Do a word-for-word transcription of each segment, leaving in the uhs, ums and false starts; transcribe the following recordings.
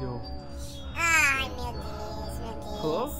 Eu... Ai, meu Deus, meu Deus. Rolou?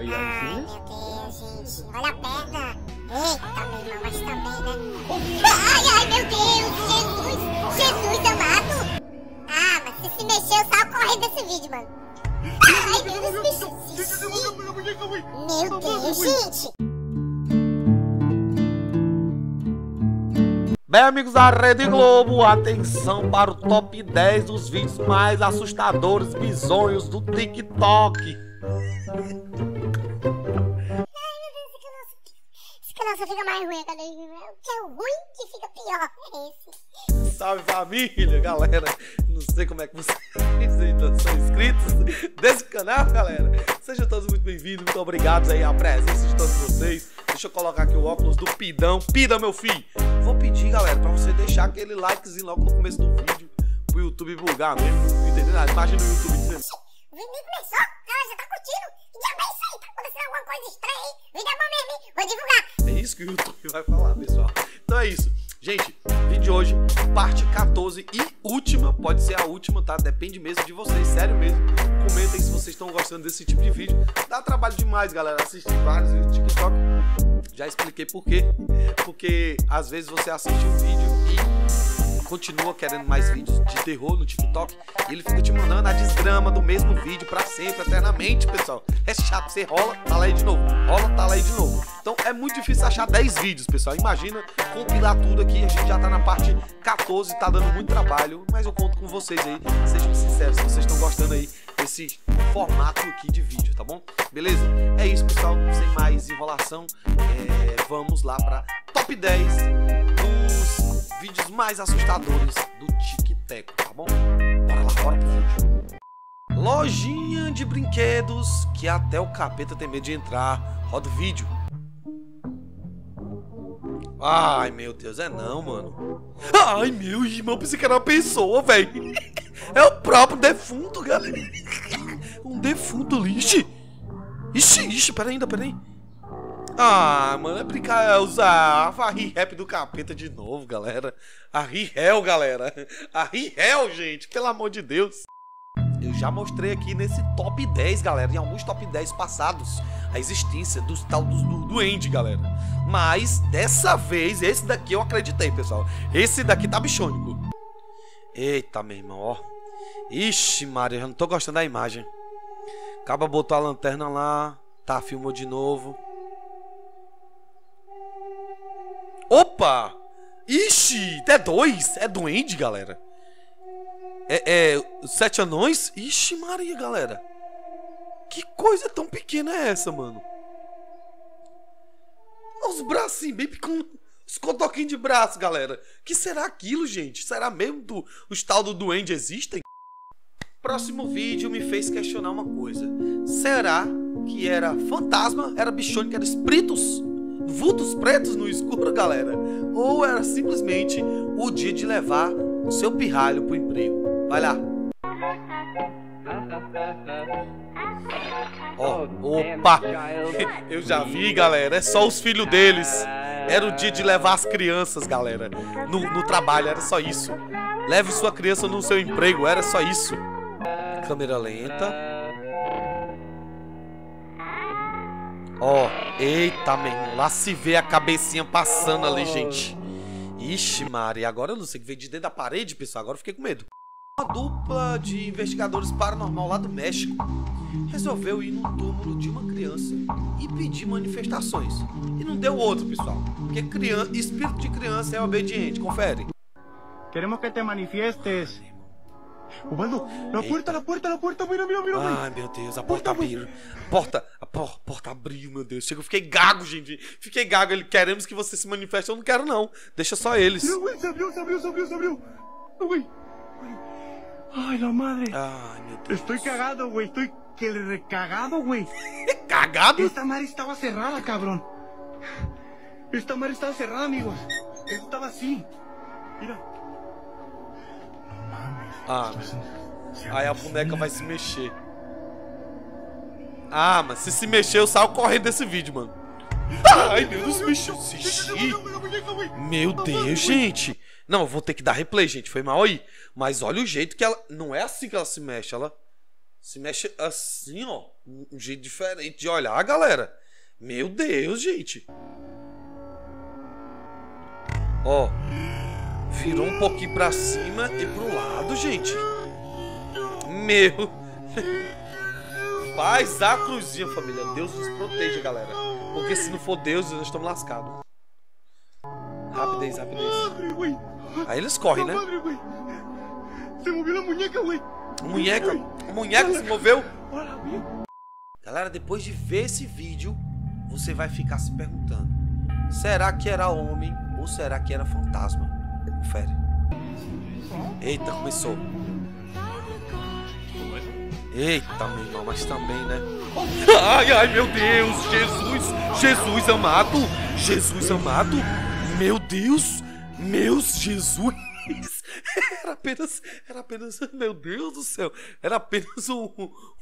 Ai, meu Deus, gente. Olha a perna. Eita, meu irmão, mas também, né? Ai, ai, meu Deus, Jesus. Jesus amado. Ah, mas se se mexer, eu saio correndo desse vídeo, mano. Ai, meu Deus, bicho. Meu Deus, gente. Bem, amigos da Rede Globo, atenção para o top dez dos vídeos mais assustadores, bizonhos do TikTok. Ai, meu Deus, esse canal só fica mais ruim, cadê? O que é ruim que fica pior é esse. Salve, família, galera. Não sei como é que vocês ainda são inscritos desse canal, galera. Sejam todos muito bem-vindos, muito obrigado aí à presença de todos vocês. Deixa eu colocar aqui o óculos do Pidão. Pida, meu filho! Vou pedir, galera, pra você deixar aquele likezinho logo no começo do vídeo, pro YouTube vulgar mesmo, entendeu? A imagem do YouTube dizendo... O vídeo nem começou, ela já tá curtindo. Que diabo é isso aí? Tá acontecendo alguma coisa estranha aí? O vídeo é bom mesmo, hein? Vou divulgar. É isso que o YouTube vai falar, pessoal. Então é isso. Gente, vídeo de hoje, parte quatorze e última, pode ser a última, tá? Depende mesmo de vocês, sério mesmo. Comentem se vocês estão gostando desse tipo de vídeo. Dá trabalho demais, galera, assistir vários vídeos de TikTok. Já expliquei por quê. Porque às vezes você assiste um vídeo e continua querendo mais vídeos de terror no TikTok. E ele fica te mandando a desgrama do mesmo vídeo pra sempre, eternamente, pessoal. É chato, você rola, tá lá aí de novo. Rola, tá lá aí de novo. Então é muito difícil achar dez vídeos, pessoal. Imagina compilar tudo aqui. A gente já tá na parte quatorze, tá dando muito trabalho. Mas eu conto com vocês aí. Sejam sinceros, se vocês estão gostando aí desse formato aqui de vídeo, tá bom? Beleza? É isso, pessoal. Sem mais enrolação, é... vamos lá pra top dez dos vídeos mais assustadores do TikTok, tá bom? Bora lá, bora pro vídeo. Lojinha de brinquedos que até o capeta tem medo de entrar. Roda o vídeo. Ai, meu Deus, é não, mano. Ai, meu irmão, pensei que era uma pessoa, velho. É o próprio defunto, galera. Um defunto ali, ixi. Ixi, ixi, peraí, ainda, peraí. Ah, mano, é brincar, é usar a re-rap do capeta de novo, galera. A re-hell, galera. A re-hell, gente, pelo amor de Deus. Eu já mostrei aqui nesse top dez, galera, em alguns top dez passados, a existência dos tal dos, do duende, galera. Mas, dessa vez, esse daqui eu acreditei, pessoal. Esse daqui tá bichônico. Eita, meu irmão, ó. Ixi, Maria, já não tô gostando da imagem. Acaba botou a lanterna lá. Tá, filmou de novo. Opa! Ixi, é dois. É duende, galera. É, é, sete anões? Ixi, Maria, galera. Que coisa tão pequena é essa, mano? Os bracinhos bem pequenos. Os cotoquinhos de braço, galera. Que será aquilo, gente? Será mesmo que os tal do duende existem? Próximo vídeo me fez questionar uma coisa. Será que era fantasma? Era bichônico? Era espíritos? Vultos pretos no escuro, galera? Ou era simplesmente o dia de levar o seu pirralho pro emprego? Vai lá. Ó, oh, opa. Eu já vi, galera. É só os filhos deles. Era o dia de levar as crianças, galera, No, no trabalho, era só isso. Leve sua criança no seu emprego, era só isso. Câmera lenta. Ó, oh, eita, menino. Lá se vê a cabecinha passando ali, gente. Ixi, Maria. Agora eu não sei o que veio de dentro da parede, pessoal. Agora eu fiquei com medo. Uma dupla de investigadores paranormal lá do México resolveu ir no túmulo de uma criança e pedir manifestações. E não deu outro, pessoal, porque criança, espírito de criança é obediente, confere. Queremos que te manifiestes. Ubaldo, na porta, na porta, na porta, mira, mira, mira. Ai, meu Deus, a porta, porta abriu. Porta, a por, porta abriu, meu Deus. Chega, eu fiquei gago, gente. Fiquei gago. Ele, queremos que você se manifeste. Eu não quero, não. Deixa só eles. Se abriu, se abriu, se abriu, se abriu. Ai, la madre. Ai, meu Deus. Estou cagado, güey. Estou cagado, güey. Cagado? Esta madre estava cerrada, cabrón. Esta madre estava cerrada, amigos. Estava assim. Mira. Ah, aí a boneca vai se mexer. Ah, mas se se mexer, eu saio correndo desse vídeo, mano. Ai, meu Deus, mexeu no xixi. Meu Deus, gente. Não, eu vou ter que dar replay, gente. Foi mal aí. Mas olha o jeito que ela... Não é assim que ela se mexe. Ela se mexe assim, ó. Um jeito diferente de olhar, galera. Meu Deus, gente. Ó. Virou um pouquinho pra cima e pro lado, gente. Meu. Faz a cruzinha, família. Deus nos proteja, galera. Porque se não for Deus, nós estamos lascados. Rapidez, rapidez. Aí eles correm, né? Munheca. Munheca se moveu. Galera, depois de ver esse vídeo, você vai ficar se perguntando: será que era homem ou será que era fantasma? Confere. Eita, começou. Eita, meu irmão, mas também, né? Ai, ai, meu Deus, Jesus, Jesus amado, Jesus amado, meu Deus, meu Jesus. Era apenas, era apenas, meu Deus do céu, era apenas um,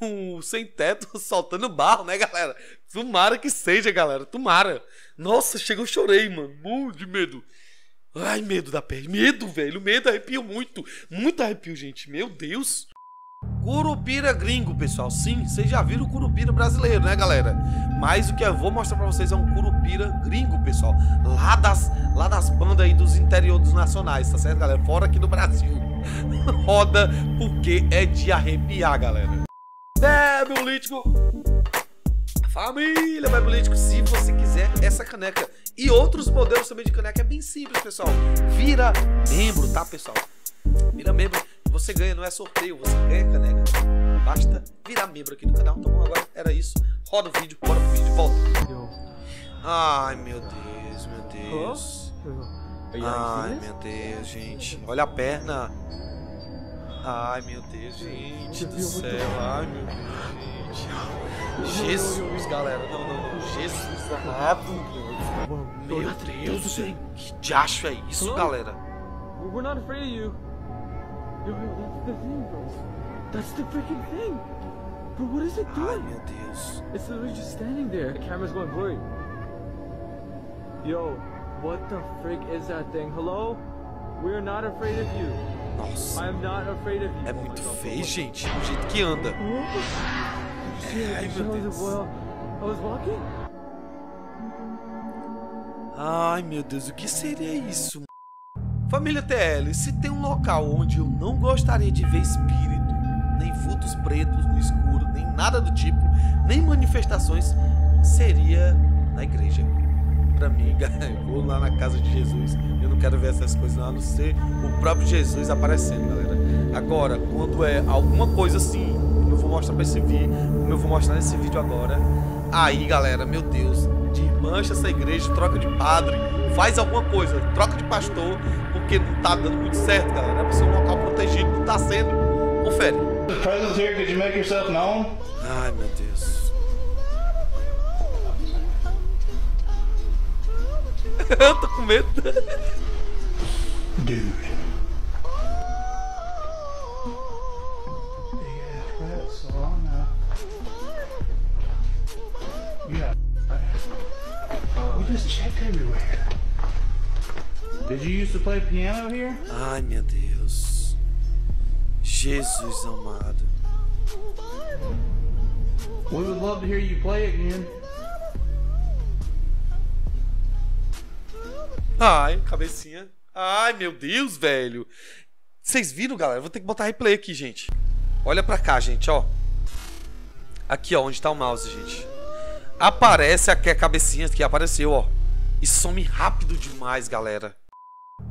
um sem-teto soltando barro, né, galera? Tomara que seja, galera, tomara. Nossa, chega, eu chorei, mano, muito de medo. Ai, medo da pele, medo, velho, medo arrepio muito, muito arrepio, gente, meu Deus. Curupira gringo, pessoal. Sim, vocês já viram o curupira brasileiro, né, galera? Mas o que eu vou mostrar pra vocês é um curupira gringo, pessoal. Lá das, lá das bandas aí dos interiores nacionais, tá certo, galera? Fora aqui do Brasil. Roda porque é de arrepiar, galera. É, meu político. Família, meu político. Se você quiser essa caneca e outros modelos também de caneca, é bem simples, pessoal. Vira membro, tá, pessoal? Vira membro. Você ganha, não é sorteio, você ganha caneca. Basta virar membro aqui no canal. Então agora era isso. Roda o vídeo, bora pro vídeo, volta. Ai, meu Deus, meu Deus. Ai, meu Deus, gente. Olha a perna. Ai, meu Deus, gente do céu. Ai, meu Deus, gente. Jesus, galera. Não, não, não. Jesus amado. Meu Deus do céu. Que diacho é isso, galera? We're not afraid of you. That's the thing, bro. That's the freaking thing. Bro, what is it doing? Ai, meu Deus. It's literally just standing there. The camera's going blurry. Yo, what the frick is that thing? Hello? We're not afraid of you. Nossa. I'm not afraid of you. É muito feio, gente. O jeito que anda. Ai, meu Deus. I was walking. Ai, meu Deus. O que seria isso? Família T L, se tem um local onde eu não gostaria de ver espírito, nem vultos pretos no escuro, nem nada do tipo, nem manifestações, seria na igreja. Pra mim, eu vou lá na casa de Jesus, eu não quero ver essas coisas não, a não ser o próprio Jesus aparecendo, galera. Agora, quando é alguma coisa assim, como eu vou mostrar pra esse vídeo, como eu vou mostrar nesse vídeo agora, aí, galera, meu Deus, desmancha essa igreja, troca de padre, faz alguma coisa, troca de pastor, porque não tá dando muito certo, galera. É pra ser um local protegido, não tá sendo. Confere. Ai, meu Deus. Eu tô com medo. Dude. Yeah. We just checked everywhere. Did you used to play piano here? Ai, meu Deus. Jesus amado. We would love to hear you play again. Ai, cabecinha. Ai, meu Deus, velho. Vocês viram, galera? Vou ter que botar replay aqui, gente. Olha pra cá, gente, ó. Aqui, ó, onde tá o mouse, gente. Aparece aqui a cabecinha que apareceu, ó. E some rápido demais, galera.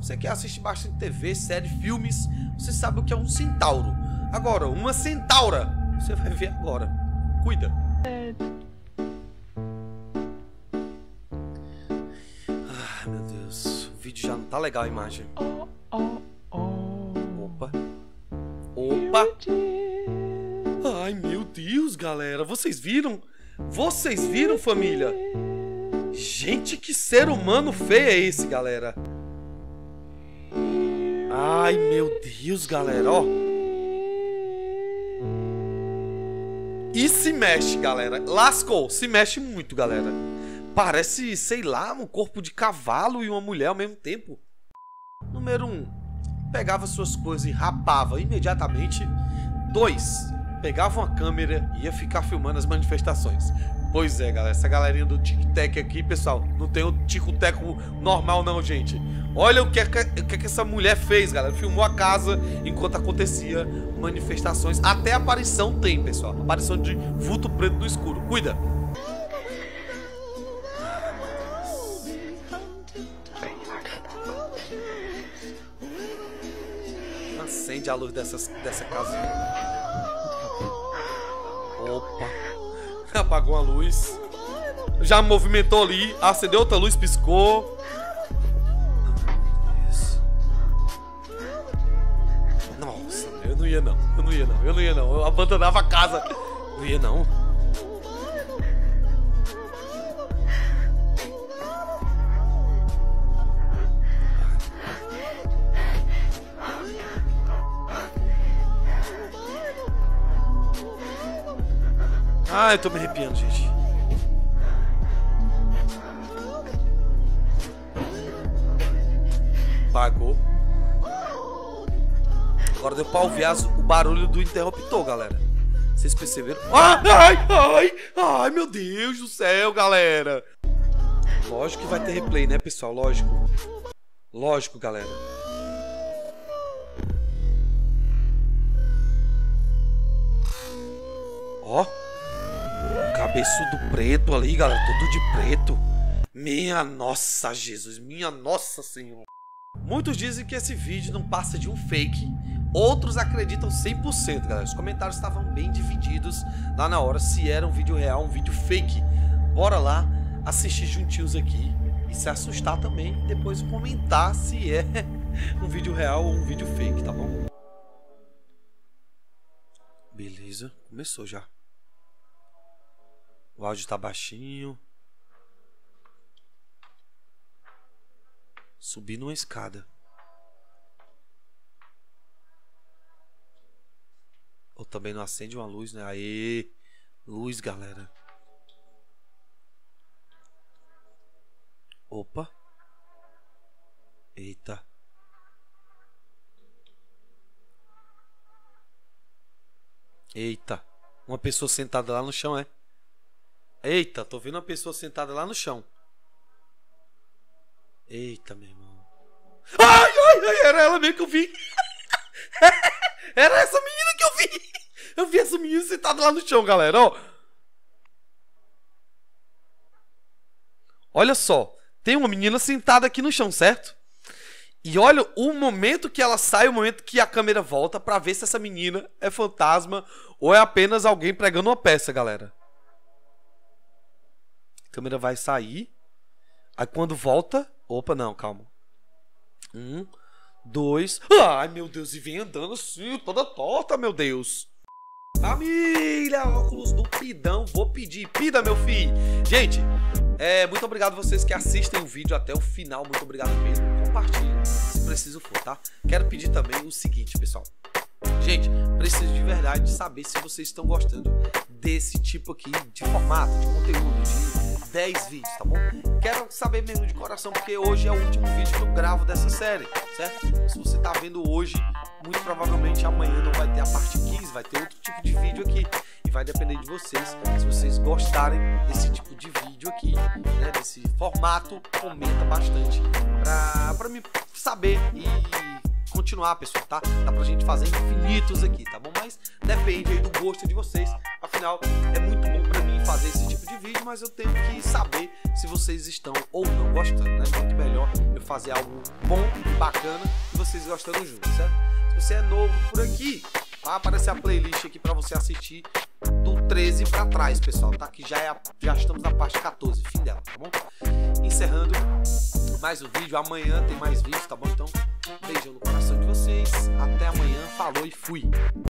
Você que assiste bastante T V, série, filmes, você sabe o que é um centauro. Agora, uma centaura, você vai ver agora. Cuida. Ah, meu Deus. O vídeo já não tá legal, a imagem. Opa. Opa. Ai, meu Deus, galera. Vocês viram? Vocês viram, família? Gente, que ser humano feio é esse, galera? Ai, meu Deus, galera, ó. E se mexe, galera. Lascou, se mexe muito, galera. Parece, sei lá, um corpo de cavalo e uma mulher ao mesmo tempo. Número um, pegava suas coisas e rapava imediatamente. Dois, pegava uma câmera e ia ficar filmando as manifestações. Pois é, galera, essa galerinha do TikTok aqui, pessoal, não tem o tico-teco normal não, gente. Olha o que, é que, o que é que essa mulher fez, galera. Filmou a casa enquanto acontecia manifestações. Até aparição tem, pessoal. Aparição de vulto preto no escuro. Cuida. Acende a luz dessas, dessa casa. Opa. Apagou a luz. Já movimentou ali. Acendeu outra luz, piscou. Isso. Nossa, eu não ia não. Eu não ia não. Eu não ia não. Eu abandonava a casa. Não ia não. Ah, eu tô me arrepiando, gente. Apagou. Agora deu pra ouvir as, o barulho do interruptor, galera. Vocês perceberam? Ah, ai, ai, ai, meu Deus do céu, galera. Lógico que vai ter replay, né, pessoal? Lógico. Lógico, galera. Ó. Cabeçudo preto ali, galera, tudo de preto. Minha nossa, Jesus, minha nossa senhora. Muitos dizem que esse vídeo não passa de um fake. Outros acreditam cem por cento, galera. Os comentários estavam bem divididos lá na hora, se era um vídeo real, um vídeo fake. Bora lá assistir juntinhos aqui e se assustar também. Depois comentar se é um vídeo real ou um vídeo fake, tá bom? Beleza, começou já. O áudio tá baixinho. Subi numa escada. Ou também não acende uma luz, né? Aê! Luz, galera. Opa. Eita. Eita. Uma pessoa sentada lá no chão, é? Eita, tô vendo uma pessoa sentada lá no chão. Eita, meu irmão. Ai, ai, ai, era ela mesmo que eu vi. Era essa menina que eu vi. Eu vi essa menina sentada lá no chão, galera, ó. Olha só, tem uma menina sentada aqui no chão, certo? E olha o momento que ela sai, o momento que a câmera volta pra ver se essa menina é fantasma ou é apenas alguém pregando uma peça, galera. A câmera vai sair. Aí quando volta... Opa, não, calma. Um, dois... Ai, meu Deus, e vem andando assim, toda torta, meu Deus. Família, óculos do Pidão, vou pedir. Pida, meu filho. Gente, é, muito obrigado a vocês que assistem o vídeo até o final. Muito obrigado mesmo. Compartilhem, se preciso for, tá? Quero pedir também o seguinte, pessoal. Gente, preciso de verdade saber se vocês estão gostando desse tipo aqui de formato, de conteúdo, de... dez vídeos, tá bom? Quero saber mesmo de coração, porque hoje é o último vídeo que eu gravo dessa série, certo? Se você tá vendo hoje, muito provavelmente amanhã não vai ter a parte quinze, vai ter outro tipo de vídeo aqui. E vai depender de vocês. Se vocês gostarem desse tipo de vídeo aqui, né, desse formato, comenta bastante pra, pra me saber e... continuar, pessoal, tá? Dá pra gente fazer infinitos aqui, tá bom? Mas depende aí do gosto de vocês. Afinal, é muito bom pra mim fazer esse tipo de vídeo, mas eu tenho que saber se vocês estão ou não gostando, né? Muito melhor eu fazer algo bom, bacana, e vocês gostando junto, certo? Se você é novo por aqui, vai aparecer a playlist aqui pra você assistir do treze pra trás, pessoal, tá? Que já, é a, já estamos na parte quatorze, fim dela, tá bom? Encerrando mais um vídeo. Amanhã tem mais vídeos, tá bom? Então, beijão no coração de vocês. Até amanhã. Falou e fui.